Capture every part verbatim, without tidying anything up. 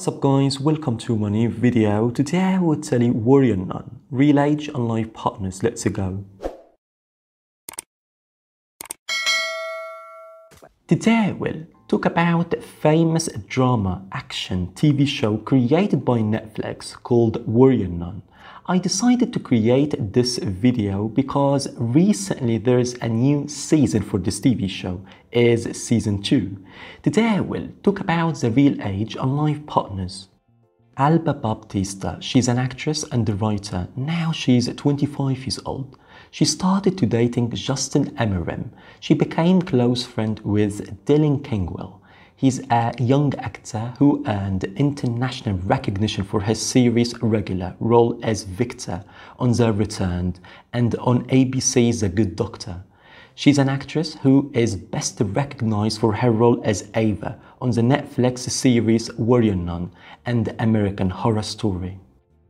What's up guys, welcome to my new video. Today I will tell you Warrior Nun, real age and life partners, let's go. Today I will talk about the famous drama action T V show created by Netflix called Warrior Nun. I decided to create this video because recently there is a new season for this T V show, is season two. Today I will talk about the real age and life partners. Alba Baptista, she's an actress and a writer, now she's twenty-five years old. She started to dating Justin Amerim. She became close friend with Dylan Kingwell. He's a young actor who earned international recognition for his series regular role as Victor on The Returned and on A B C's The Good Doctor. She's an actress who is best recognized for her role as Ava on the Netflix series Warrior Nun and American Horror Story.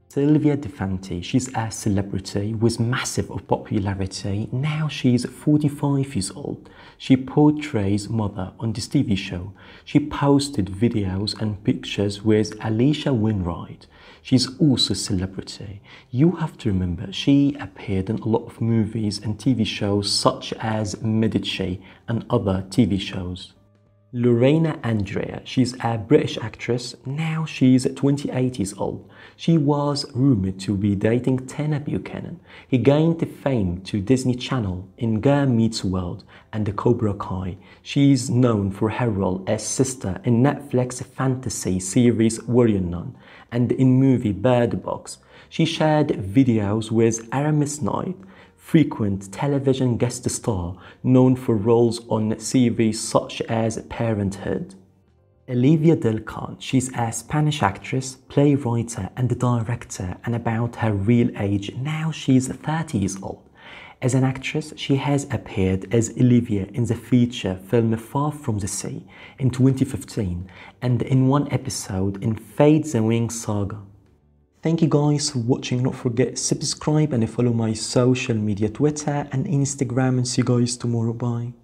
Sylvia De Fanti, she's a celebrity with massive of popularity. Now she's forty-five years old. She portrays mother on this T V show. She posted videos and pictures with Alicia Winwright. She's also a celebrity. You have to remember, she appeared in a lot of movies and T V shows such as Medici and other T V shows. Lorena Andrea, she's a British actress, now she's twenty-eight years old. She was rumored to be dating Tanner Buchanan. He gained fame to Disney Channel in Girl Meets World and The Cobra Kai. She's known for her role as sister in Netflix fantasy series Warrior Nun and in movie Bird Box. She shared videos with Aramis Knight, frequent television guest star known for roles on series such as Parenthood. Olivia Delcán, she's a Spanish actress, playwright and director, and about her real age, now she's thirty years old. As an actress, she has appeared as Olivia in the feature film Far From the Sea in twenty fifteen and in one episode in Fate the Wing Saga. Thank you guys for watching. Don't forget subscribe and follow my social media, Twitter and Instagram, and see you guys tomorrow. Bye.